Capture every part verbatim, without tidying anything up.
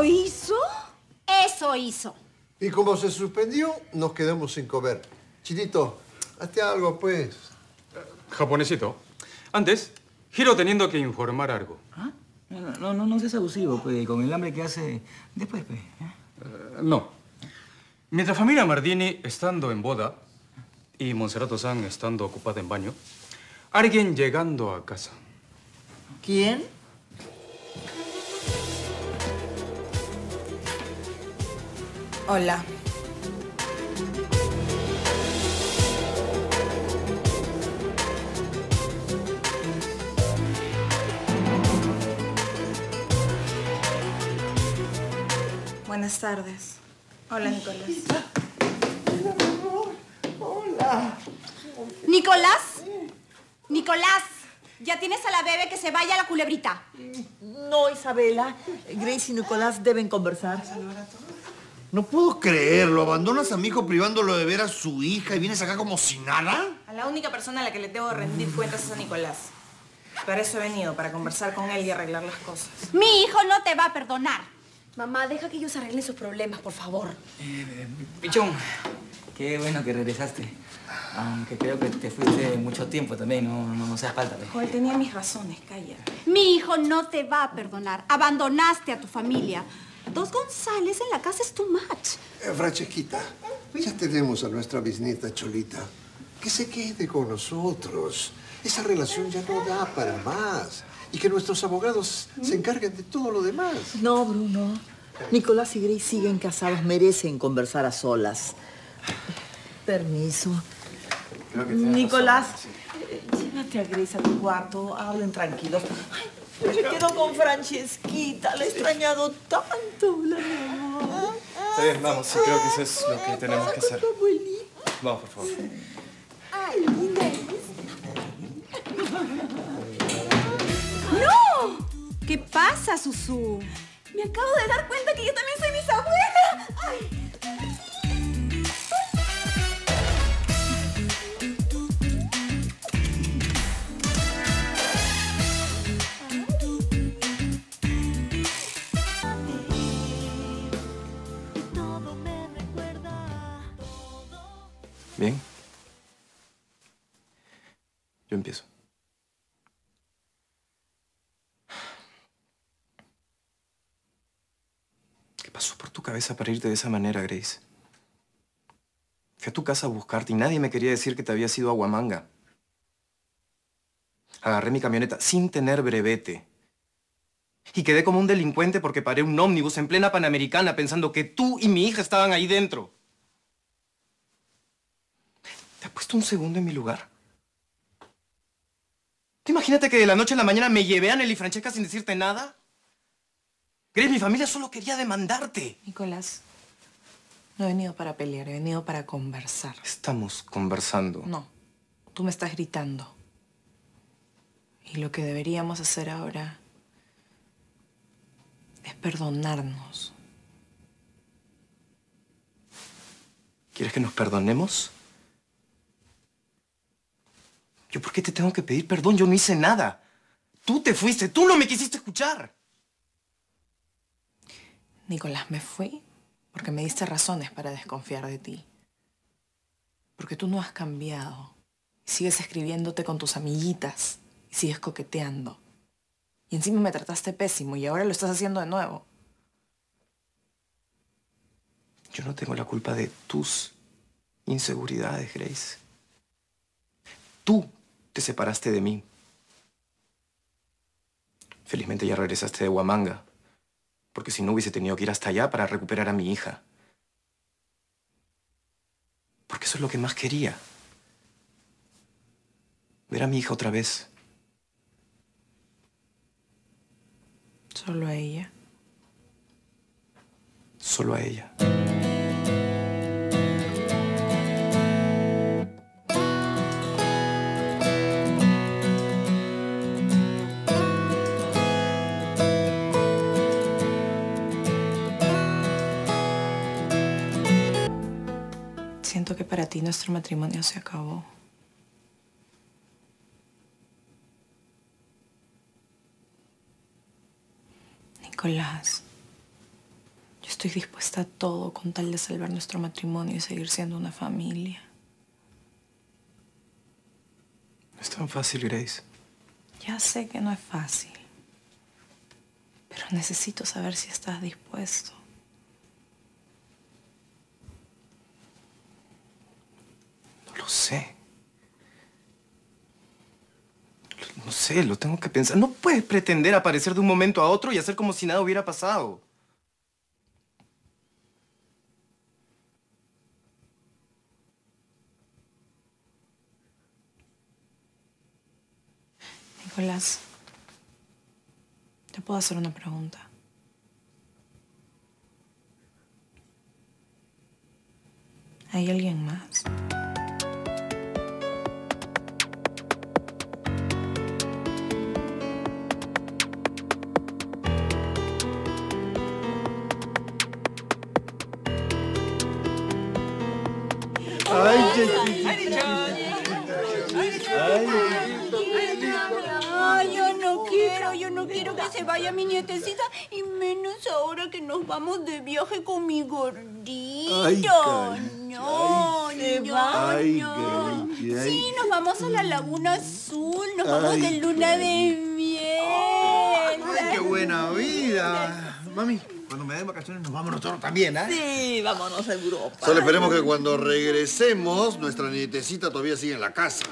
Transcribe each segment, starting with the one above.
¿Eso hizo? Eso hizo. Y como se suspendió, nos quedamos sin comer. Chinito, hazte algo, pues. Uh, japonesito, antes, Hiro teniendo que informar algo. ¿Ah? No, no, no, no seas abusivo, pues, con el hambre que hace después, pues. ¿Eh? Uh, no. Mientras familia Mardini estando en boda y Monserrato-san estando ocupada en baño, alguien llegando a casa. ¿Quién? Hola. Buenas tardes. Hola, Nicolás. Hola, mi amor. Hola. ¿Nicolás? Nicolás, ya tienes a la bebé que se vaya a la culebrita. No, Isabela. Grace y Nicolás deben conversar. No puedo creerlo. ¿Abandonas a mi hijo privándolo de ver a su hija y vienes acá como si nada? A la única persona a la que le debo rendir cuentas es a Nicolás. Para eso he venido, para conversar con él y arreglar las cosas. Mi hijo no te va a perdonar. Mamá, deja que ellos arreglen sus problemas, por favor. Eh, eh, Pichón, qué bueno que regresaste. Aunque creo que te fuiste mucho tiempo también, no, no, no seas falta. Joel, tenía mis razones, calla. Mi hijo no te va a perdonar. Abandonaste a tu familia. Dos Gonzáles en la casa es too much. Eh, Francesquita, ya tenemos a nuestra bisnieta Cholita. Que se quede con nosotros. Esa relación ya no da para más. Y que nuestros abogados se encarguen de todo lo demás. No, Bruno. Nicolás y Grace siguen casados, merecen conversar a solas. Permiso. Creo que Nicolás, razón, sí. Llévate a Grace a tu cuarto, hablen tranquilos. Ay, yo me quedo con Francesquita, la he extrañado tanto, la mamá. Está bien, vamos, sí, creo que eso es lo que tenemos que hacer. Vamos, por favor. Ay, linda. ¡No! ¿Qué pasa, Susu? Me acabo de dar cuenta que yo también soy bisabuela. ¡Ay! Bien, yo empiezo. ¿Qué pasó por tu cabeza para irte de esa manera, Grace? Fui a tu casa a buscarte y nadie me quería decir que te habías ido a Huamanga. Agarré mi camioneta sin tener brevete. Y quedé como un delincuente porque paré un ómnibus en plena Panamericana pensando que tú y mi hija estaban ahí dentro. ¿Te has puesto un segundo en mi lugar? ¿Te imagínate que de la noche a la mañana me llevé a Nelly y Francesca sin decirte nada? Grace, mi familia solo quería demandarte. Nicolás, no he venido para pelear, he venido para conversar. Estamos conversando. No, tú me estás gritando. Y lo que deberíamos hacer ahora es perdonarnos. ¿Quieres que nos perdonemos? ¿Yo por qué te tengo que pedir perdón? Yo no hice nada. Tú te fuiste. Tú no me quisiste escuchar. Nicolás, me fui porque me diste razones para desconfiar de ti. Porque tú no has cambiado. Sigues escribiéndote con tus amiguitas. Y sigues coqueteando. Y encima me trataste pésimo y ahora lo estás haciendo de nuevo. Yo no tengo la culpa de tus inseguridades, Grace. Tú te separaste de mí. Felizmente ya regresaste de Huamanga, porque si no hubiese tenido que ir hasta allá para recuperar a mi hija. Porque eso es lo que más quería. Ver a mi hija otra vez. ¿Solo a ella? Solo a ella. Siento que para ti nuestro matrimonio se acabó. Nicolás, estoy dispuesta a todo con tal de salvar nuestro matrimonio y seguir siendo una familia. No es tan fácil, Grace. Ya sé que no es fácil. Pero necesito saber si estás dispuesto. No lo sé. No sé, lo tengo que pensar. No puedes pretender aparecer de un momento a otro y hacer como si nada hubiera pasado. Nicolás, te puedo hacer una pregunta. ¿Hay alguien más? Vaya mi nietecita, y menos ahora que nos vamos de viaje con mi gordito. Ay, no, ay, no, ay, no. Ay, ay. Sí, nos vamos a la Laguna Azul, nos ay, vamos de luna de miel. Ay, ay, qué buena vida. Mami, cuando me den vacaciones nos vamos nosotros también, ¿eh? Sí, vámonos a Europa. Solo esperemos que cuando regresemos, nuestra nietecita todavía sigue en la casa.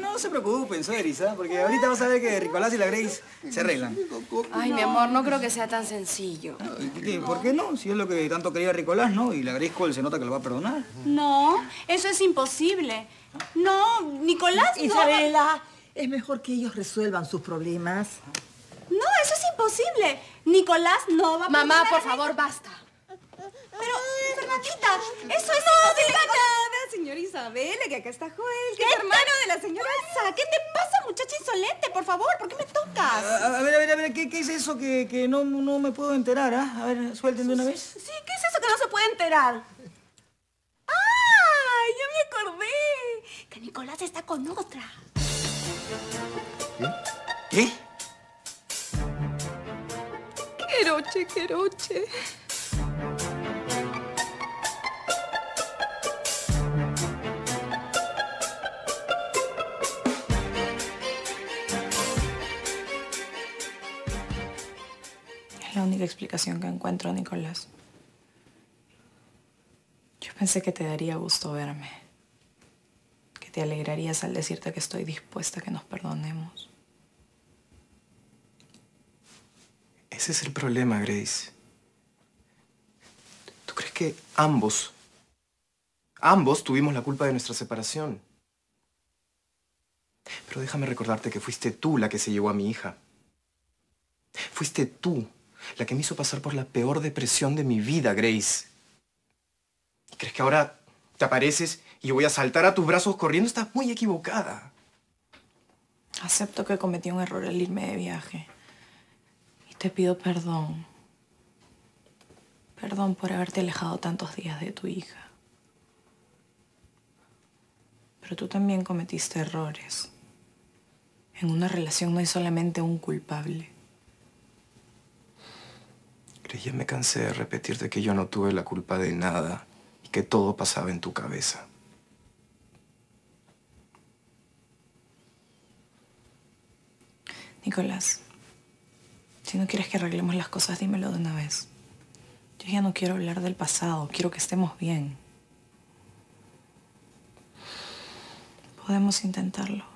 No se preocupen, Soderis, ¿eh? Porque ahorita vas a ver que Nicolás y la Grace se arreglan. Ay, mi amor, no creo que sea tan sencillo. Ay, ¿por qué no? Si es lo que tanto quería Nicolás, ¿no? Y la Grace Cole se nota que lo va a perdonar. No, eso es imposible. No, Nicolás no... Isabela, es mejor que ellos resuelvan sus problemas. No, eso es imposible. Nicolás no va a... Mamá, por favor, basta. Pero, Fernandita, eso es... No diga nada, señora Isabela, que acá está Joel, que es hermano de la señora Elsa. ¿Qué te pasa, muchacha insolente? Por favor, ¿por qué me tocas? A, a ver, a ver, a ver, ¿qué, qué es eso que, que no, no me puedo enterar, ah? ¿Eh? A ver, suelten de una vez. Sí, ¿qué es eso que no se puede enterar? ¡Ah! ¡Ya me acordé! Que Nicolás está con otra. ¿Qué? ¿Qué? Queroche, queroche. La única explicación que encuentro, Nicolás. Yo pensé que te daría gusto verme, que te alegrarías al decirte que estoy dispuesta a que nos perdonemos. Ese es el problema, Grace. ¿Tú crees que ambos, ambos tuvimos la culpa de nuestra separación? Pero déjame recordarte que fuiste tú la que se llevó a mi hija. Fuiste tú la que me hizo pasar por la peor depresión de mi vida, Grace. ¿Crees que ahora te apareces y yo voy a saltar a tus brazos corriendo? Estás muy equivocada. Acepto que cometí un error al irme de viaje. Y te pido perdón. Perdón por haberte alejado tantos días de tu hija. Pero tú también cometiste errores. En una relación no hay solamente un culpable. Ya me cansé de repetirte que yo no tuve la culpa de nada y que todo pasaba en tu cabeza. Nicolás, si no quieres que arreglemos las cosas, dímelo de una vez. Yo ya no quiero hablar del pasado, quiero que estemos bien. Podemos intentarlo.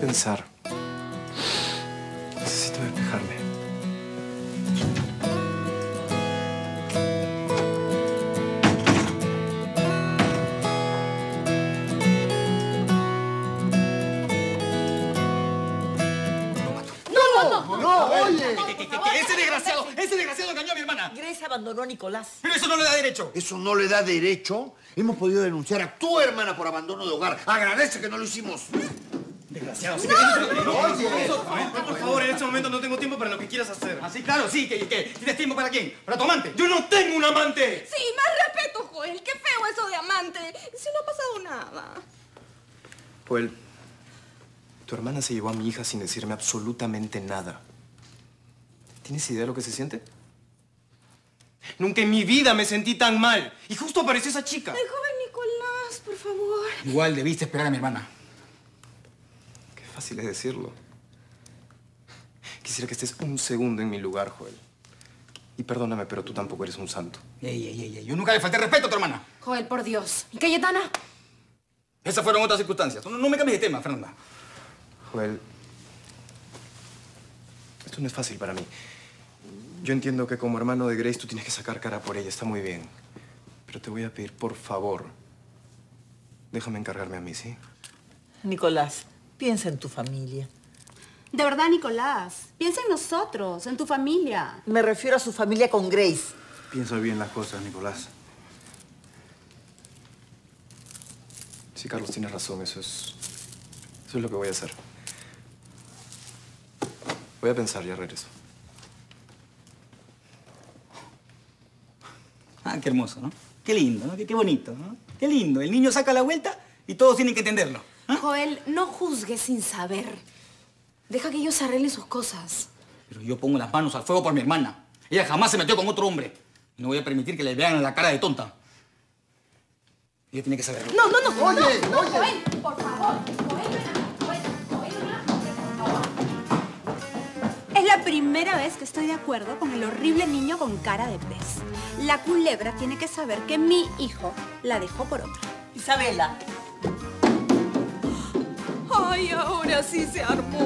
Pensar. Necesito despejarme. No, no, no, no, oye. Ese desgraciado, ese desgraciado engañó a mi hermana. Grace abandonó a Nicolás. Pero eso no le da derecho. ¿Eso no le da derecho? Hemos podido denunciar a tu hermana por abandono de hogar. Agradece que no lo hicimos. Desgraciado. Sí, no, no, no, no, no, por favor, en este momento no tengo tiempo para lo que quieras hacer. Así, claro, sí, que, que ¿tienes tiempo para quién? Para tu amante. Yo no tengo un amante. Sí, más respeto, Joel. Qué feo eso de amante. Joel, tu hermana se llevó a mi hija sin decirme absolutamente nada. ¿Tienes idea de lo que se siente? Nunca en mi vida me sentí tan mal. Y justo apareció esa chica. Ay, joven Nicolás, por favor. Igual debiste esperar a mi hermana. Qué fácil es decirlo. Quisiera que estés un segundo en mi lugar, Joel. Y perdóname, pero tú tampoco eres un santo. Ey, ey, ey, ey. Yo nunca le falté respeto a tu hermana. Joel, por Dios. ¿Y Cayetana? Esas fueron otras circunstancias. No, no me cambies de tema, Fernanda. Joel, esto no es fácil para mí. Yo entiendo que como hermano de Grace tú tienes que sacar cara por ella. Está muy bien. Pero te voy a pedir, por favor, déjame encargarme a mí, ¿sí? Nicolás, piensa en tu familia. De verdad, Nicolás. Piensa en nosotros, en tu familia. Me refiero a su familia con Grace. Piensa bien las cosas, Nicolás. Sí, Carlos, tienes razón. Eso es... Eso es lo que voy a hacer. Voy a pensar, ya regreso. Ah, qué hermoso, ¿no? Qué lindo, ¿no? Qué, qué bonito, ¿no? Qué lindo. El niño saca la vuelta y todos tienen que entenderlo. ¿Eh? Joel, no juzgues sin saber. Deja que ellos arreglen sus cosas. Pero yo pongo las manos al fuego por mi hermana. Ella jamás se metió con otro hombre. No voy a permitir que le vean la cara de tonta. Ella tiene que saberlo. No, no, no. Oye, no, no, oye. Joel, por favor. Joel, Joel, Joel, por favor. Es la primera vez que estoy de acuerdo con el horrible niño con cara de pez. La culebra tiene que saber que mi hijo la dejó por otra. Isabela. Ay, ahora sí se armó.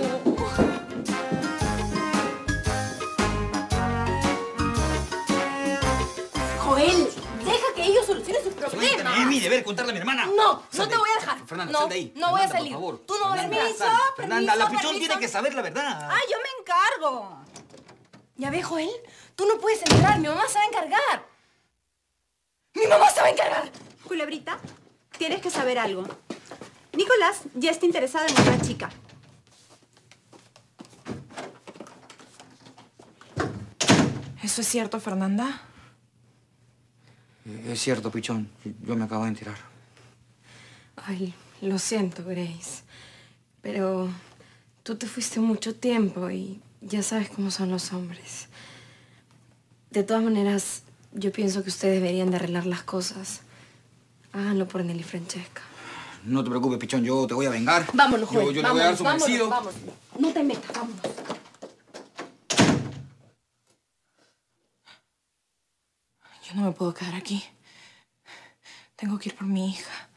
Joel, deja que ellos solucionen sus problemas. Es mi deber contarle a mi hermana. No, sal no te de... voy a dejar. Fernanda, no, sal de ahí. No, Fernanda, voy a salir. Por favor. Tú no vas a permiso, permiso, Fernanda, la pichón tiene que saber la verdad. Ah, yo me encargo. Ya ves, Joel, tú no puedes entrar. Mi mamá se va a encargar. Mi mamá se va a encargar. Culebrita, tienes que saber algo. Nicolás ya está interesado en otra chica. ¿Eso es cierto, Fernanda? Es cierto, Pichón. Yo me acabo de enterar. Ay, lo siento, Grace. Pero tú te fuiste mucho tiempo y ya sabes cómo son los hombres. De todas maneras, yo pienso que ustedes deberían de arreglar las cosas. Háganlo por Nelly y Francesca. No te preocupes, Pichón, yo te voy a vengar. Vámonos, Joel. Yo, yo vámonos, le voy a dar su vámonos, merecido. Vámonos. No te metas, vámonos. Yo no me puedo quedar aquí. Tengo que ir por mi hija.